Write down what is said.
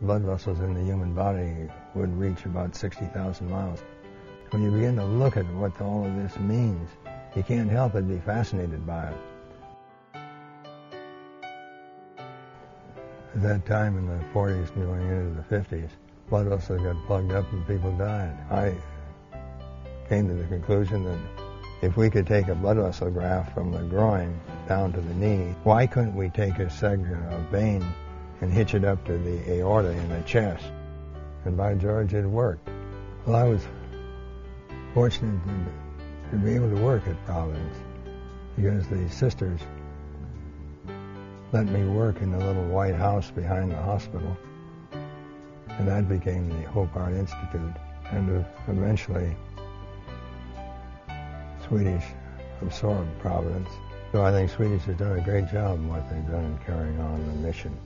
blood vessels in the human body would reach about 60,000 miles. When you begin to look at what all of this means, you can't help but be fascinated by it. At that time in the 40s, going into the 50s, blood vessels got plugged up and people died. I came to the conclusion that if we could take a blood vessel graft from the groin down to the knee, why couldn't we take a segment of vein and hitch it up to the aorta in the chest? And by George, it worked. Well, I was fortunate to be able to work at Providence because the sisters let me work in the little white house behind the hospital, and that became the Hope Heart Institute, and eventually Swedish absorbed Providence. So I think Swedish has done a great job in what they've done in carrying on the mission.